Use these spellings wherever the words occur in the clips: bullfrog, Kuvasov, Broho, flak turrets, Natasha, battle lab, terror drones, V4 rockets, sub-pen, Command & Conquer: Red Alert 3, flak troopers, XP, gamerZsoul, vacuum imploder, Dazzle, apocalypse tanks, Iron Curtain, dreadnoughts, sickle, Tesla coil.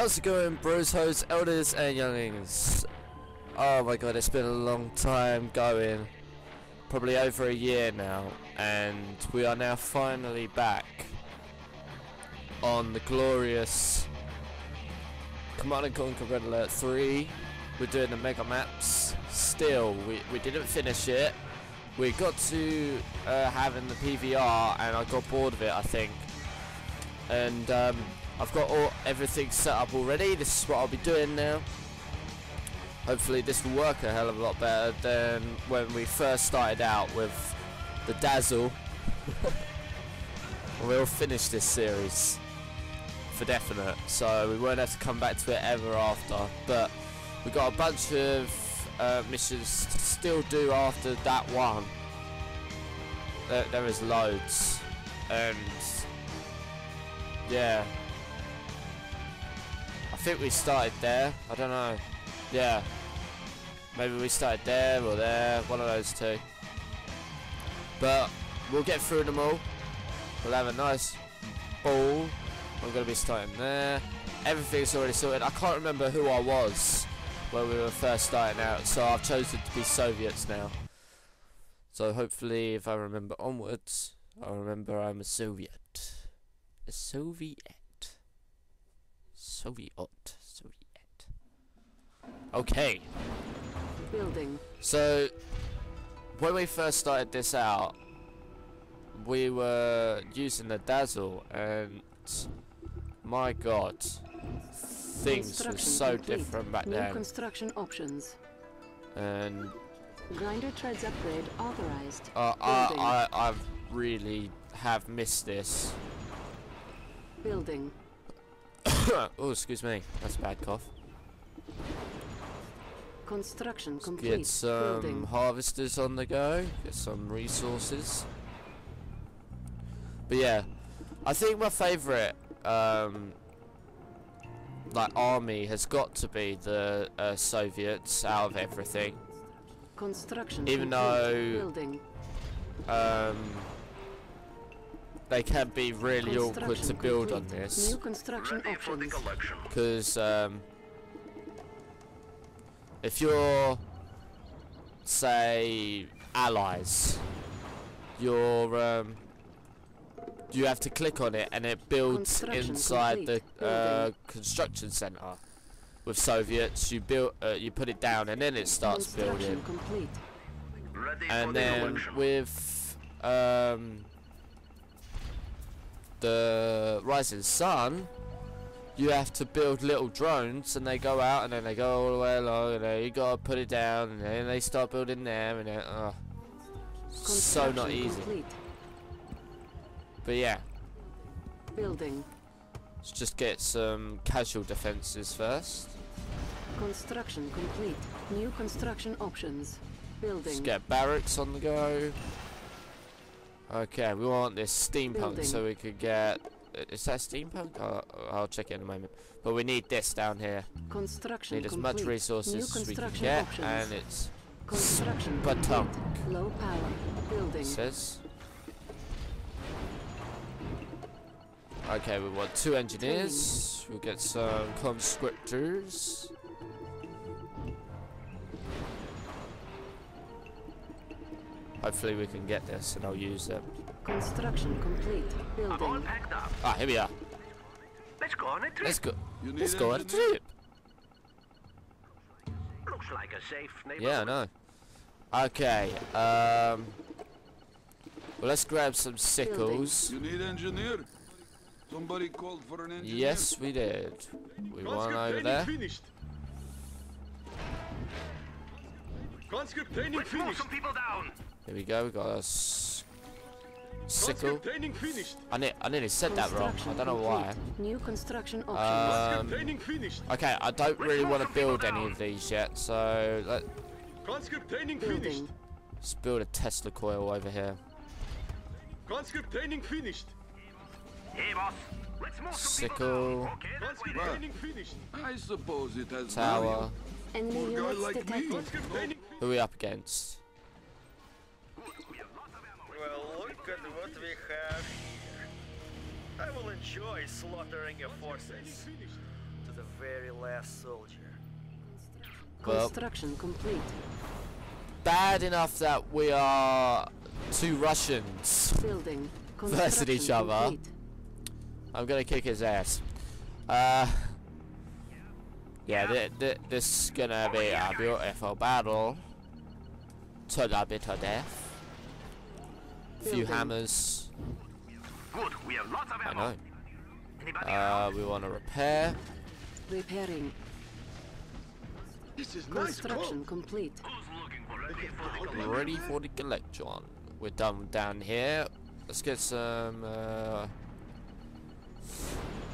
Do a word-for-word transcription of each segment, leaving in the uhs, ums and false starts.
How's it going, bros, hoes, elders and younglings? Oh my god, it's been a long time going, probably over a year now, and we are now finally back on the glorious Command and Conquer Red Alert three. We're doing the mega maps still. We, we didn't finish it. We got to uh, having the P V R and I got bored of it, I think. And um, I've got all, everything set up already. This is what I'll be doing now. Hopefully this will work a hell of a lot better than when we first started out with the Dazzle. We'll finish this series for definite, so we won't have to come back to it ever after. But we've got a bunch of uh, missions to still do after that one. There, there is loads, and yeah, I think we started there. I don't know. Yeah, maybe we started there or there, one of those two. But we'll get through them all. We'll have a nice ball. I'm going to be starting there. Everything's already sorted. I can't remember who I was when we were first starting out, so I've chosen to be Soviets now. So hopefully if I remember onwards, I remember I'm a Soviet. A Soviet. Soviet. Soviet. Okay. Building. So when we first started this out, we were using the Dazzle, and my god, things were so complete. Different back then. Construction options. And grinder treads upgrade authorized. Uh, I, I I really have missed this. Building. Oh, excuse me, that's a bad cough. Construction Let's complete. Get some Building. harvesters on the go. Get some resources. But yeah, I think my favourite um, like army has got to be the uh, Soviets out of everything. Construction. Even though um, they can be really awkward to build on this, because um, if you're, say, allies, you're um, you have to click on it and it builds inside complete. the uh, construction center. With Soviets, you build, uh, you put it down and then it starts building. Complete. And then the with um, the Rising Sun, you have to build little drones, and they go out and then they go all the way along, and then you gotta put it down, and then they start building them, and then uh, so not easy. Complete. But yeah, building. Let's just get some casual defenses first. Construction complete. New construction options. Building. Let's get barracks on the go. Okay, we want this steampunk building. So we could get. Is that steampunk? I'll, I'll check it in a moment. But we need this down here. Construction need as complete. much resources New as we can get, options. and it's. Construction. Batunk. Low power. Building. It says. Okay, we want two engineers. We'll get some conscriptors. Hopefully we can get this and I'll use them. Construction complete. Building. I'm all packed up. Ah, here we are. Let's go on a trip. Let's go, Let's go on a trip. Looks like a safe neighborhood. Yeah, I know. Okay, um... well, let's grab some sickles. You need engineer? Somebody called for an engineer. Yes, we did. We won over there. Finished. Conscript training finished. Let's move some people down. Here we go. We got a sickle. Training finished. I ne I nearly said that wrong. I don't know why. New construction options. Um, finished. Okay, I don't really want to build any of these yet, so let. Conscript training finished. Let's build a Tesla coil over here. Conscript training finished. Hey boss, let's move sickle. Okay, I suppose it has tower. And like me. Who are we up against? Well, look at what we have here. I will enjoy slaughtering your forces. To the very last soldier. Construction complete. Bad enough that we are two Russians building versus each other. Complete. I'm gonna kick his ass. Uh, yeah, th th this is gonna be a beautiful battle. To the bitter death. Few building. Hammers. Good, we have lots of ammo. Uh, we want to repair. Repairing. This is construction nice complete. Ready for the collection. We're done down here. Let's get some. Uh,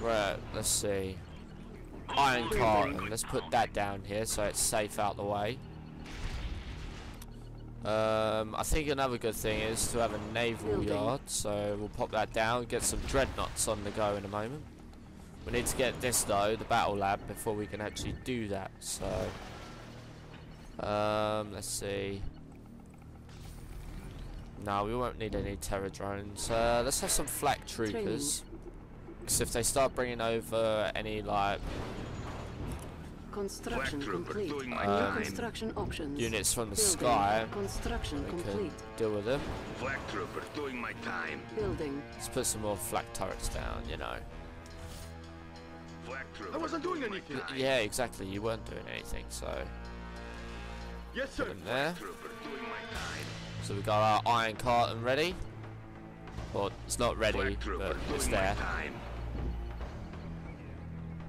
right, let's see. Iron Curtain. Let's put that down here so it's safe out the way. Um, I think another good thing is to have a naval building. Yard, so we'll pop that down. Get some dreadnoughts on the go in a moment. We need to get this though, the battle lab, before we can actually do that. So, um, let's see. No, we won't need any terror drones. Uh, let's have some flak troopers. Because if they start bringing over any like construction complete. Um, construction options. Units from the building. Sky. Construction we complete. Can deal with them. Flak trooper doing my time. Building. Let's put some more flak turrets down. You know. Flak trooper. I wasn't doing anything. Yeah, exactly. You weren't doing anything. So. Yes, sir. Put them there. Trooper doing my time. So we got our Iron Curtain ready. Well, it's not ready, but it's there.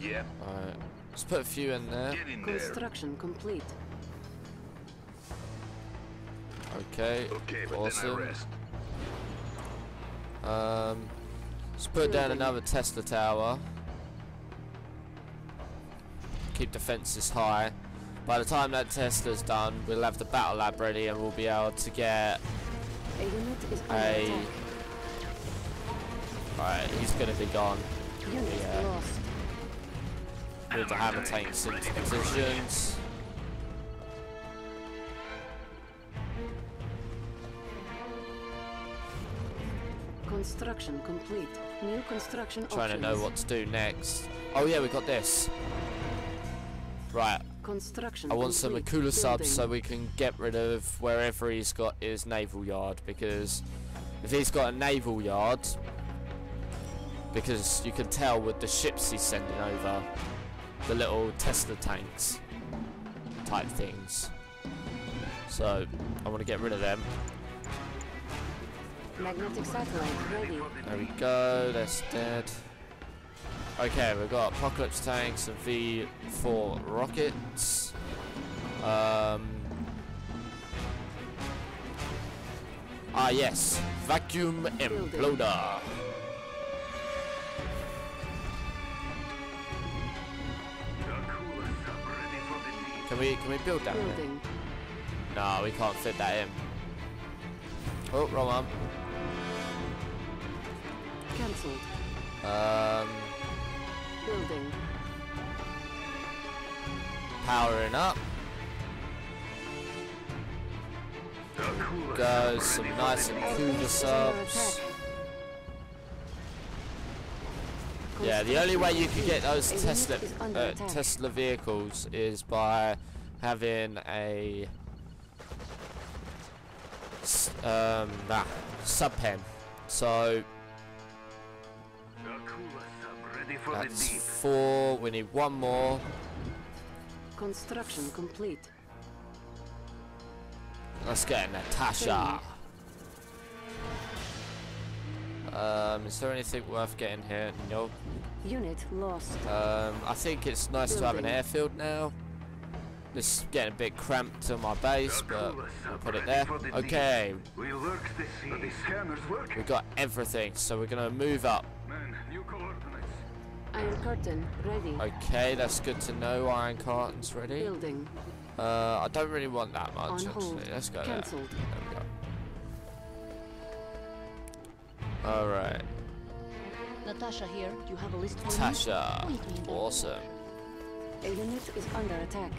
Yeah. All right. Let's put a few in there. In construction there. Complete. Okay. Okay, awesome. Um, let's put building. Down another Tesla tower. Keep the fences high. By the time that Tesla's done, we'll have the battle lab ready, and we'll be able to get a. Unit is a... All right, he's gonna be gone. Unit yeah. Lost. Move the hammer tanks into positions. Construction complete. New construction options. Trying to know what to do next. Oh yeah, we got this. Right. Construction. I want some Akula subs so we can get rid of wherever he's got his naval yard, because if he's got a naval yard, because you can tell with the ships he's sending over. The little Tesla tanks type things. So I want to get rid of them. Magnetic satellite ready. There we go, that's dead. Okay, we've got apocalypse tanks and V four rockets. Um, ah yes, vacuum imploder. Can we, can we build that in? No, we can't fit that in. Oh, wrong arm. Cancelled. Um. Building. Powering up. Goes some nice and Kuvasovs. Yeah, the only way you can get those Tesla uh, Tesla vehicles is by having a um, ah, sub-pen. So that's four. We need one more. Construction complete. Let's get a Natasha. Um, is there anything worth getting here? Nope. Unit lost. Um, I think it's nice building. To have an airfield now. This is getting a bit cramped to my base, but we'll put it there. Okay. We've got everything, so we're going to move up. Iron Curtain ready. Okay, that's good to know. Iron Curtain's ready. Building. Uh, I don't really want that much, actually. Let's go there. There we go. All right. Natasha here. You have a list for me? Natasha. Awesome. A unit is under attack.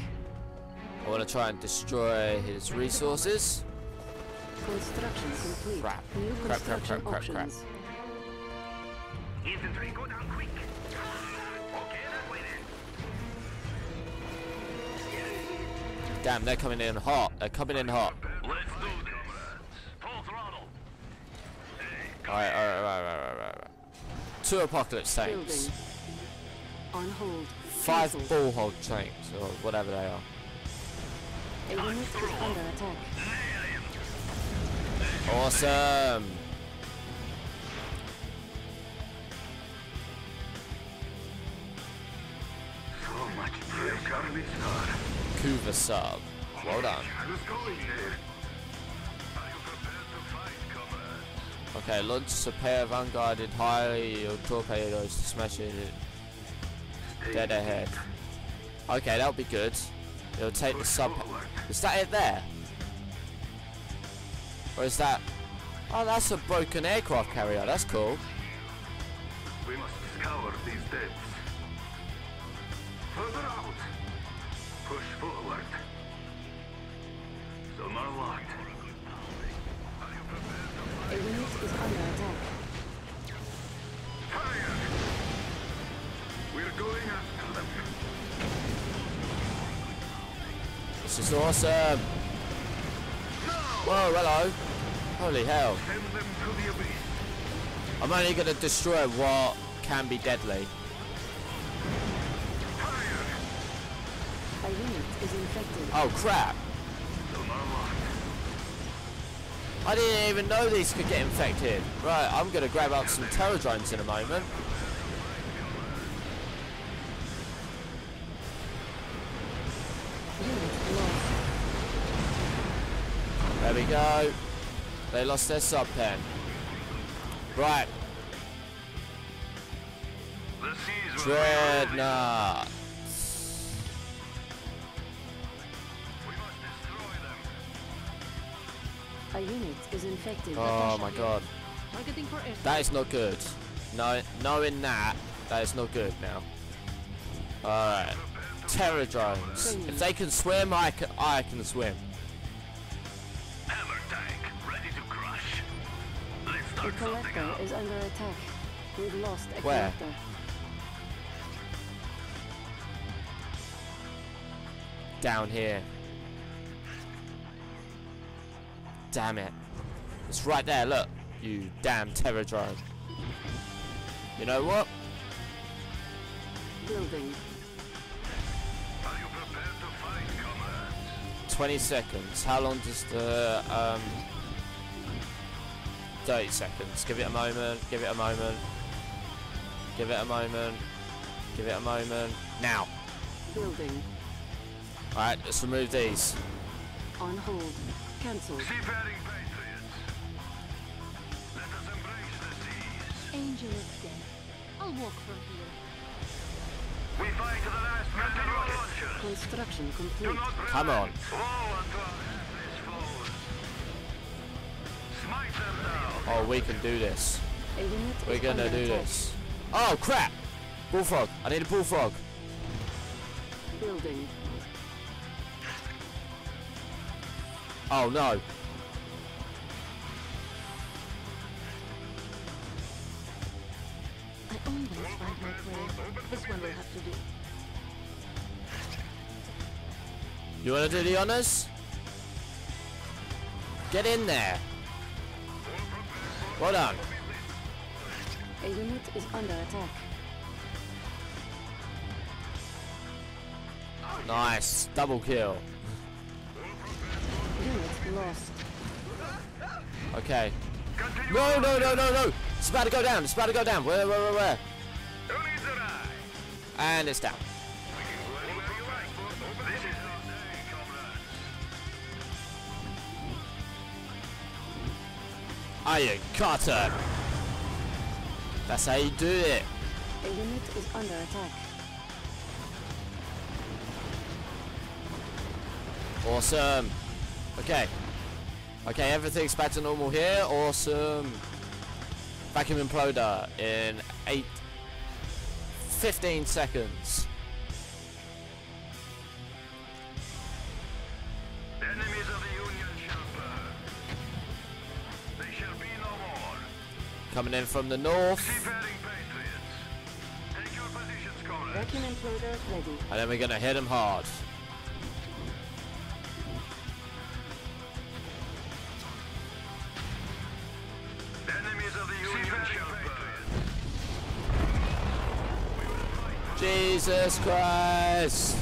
I want to try and destroy his resources. Construction complete. Crap. New crap, crap, crap, crap, crap. Infantry, go down quick. Okay, that way then. Damn, they're coming in hot. They're coming in hot. Let's do this. Full throttle. Hey, alright, alright, alright, alright, alright, alright. Two apocalypse tanks. On hold. Five bullhog tanks, or whatever they are. A unit is under attack. Awesome. So much pressure. Kuvasov. Well done. Okay, launch a pair of unguarded highly torpedoes to smash it dead ahead. Okay, that'll be good. It'll take the sub. Is that it there? Or is that? Oh, that's a broken aircraft carrier. That's cool. We must scour these depths. Further out. Push forward. Some are locked. A unit is under attack. Fire! We're going after them. This is awesome. Whoa, hello. Holy hell. Send them to the abyss. I'm only going to destroy what can be deadly. Fire. A unit is infected. Oh, crap. I didn't even know these could get infected. Right, I'm going to grab up some terror drones in a moment. There we go. They lost their sub-pen. Right. Dreadnoughts. A unit is infected. Oh my god. That is not good. No, knowing that, that is not good now. Alright. Terror drones. If they can swim, I can, I can swim. The collector is under attack. We've lost a Where? collector. Down here. Damn it. It's right there, look. You damn terror drone. You know what? Building. Are you prepared to fight, comrades? Twenty seconds. How long does the um thirty seconds. Give it a moment. Give it a moment. Give it a moment. Give it a moment. Now. Building. Alright, let's remove these. On hold. Cancel. Seafaring patriots. Let us embrace the seas. Angel is dead. I'll walk from here. We fight to the last man. Construction complete. Come on. Oh, we can do this. We're gonna do this. Oh crap! Bullfrog. I need a bullfrog. Building. Oh no. I always find my way. This one will have to do. You wanna do the honors? Get in there. Well done. A unit is under attack. Nice. Double kill. Unit lost. Okay. No, no, no, no, no. It's about to go down. It's about to go down. Where, where, where, where? And it's down. Iron Curtain. That's how you do it. A unit is under attack. Awesome. Okay. Okay, everything's back to normal here. Awesome. Vacuum imploder in eight, fifteen seconds. Coming in from the north. Take your positions, and then we're going to hit them hard. Jesus Christ!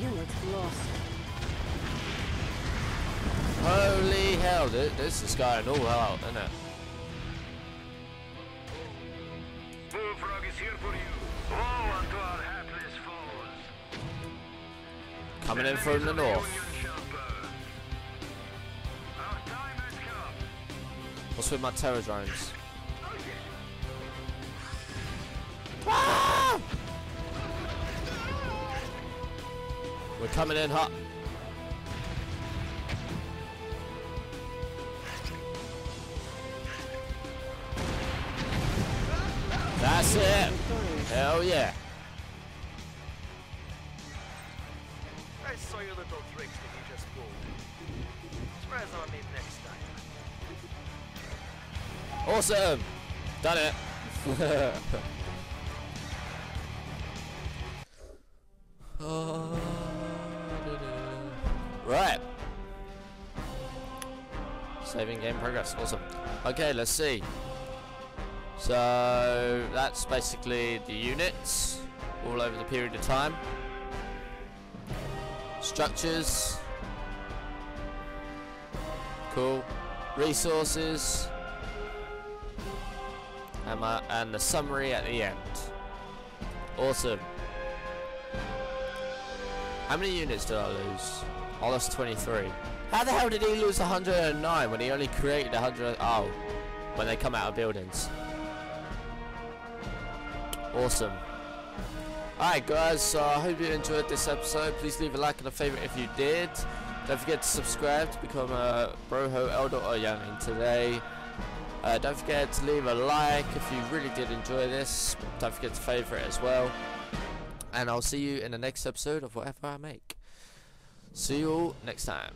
You look lost. Holy hell, this, this is going all out, isn't it? Bullfrog is here for you. Woe unto our hapless foes. Coming in from the north. Our time has come. What's with my terror drones? Ah! We're coming in hot. That's it. Hell yeah. I saw your little tricks that you just pulled. Surprise on me next time. Awesome. Done it. Right. Saving game progress. Awesome. Okay, let's see. So that's basically the units all over the period of time. Structures. Cool. Resources. And, my, and the summary at the end. Awesome. How many units did I lose? I lost twenty-three. How the hell did he lose one hundred and nine when he only created one hundred? Oh, when they come out of buildings. Awesome. Alright guys, so I hope you enjoyed this episode. Please leave a like and a favourite if you did. Don't forget to subscribe to become a Broho Elder or Youngling today. Uh, don't forget to leave a like if you really did enjoy this. Don't forget to favourite as well. And I'll see you in the next episode of whatever I make. See you all next time.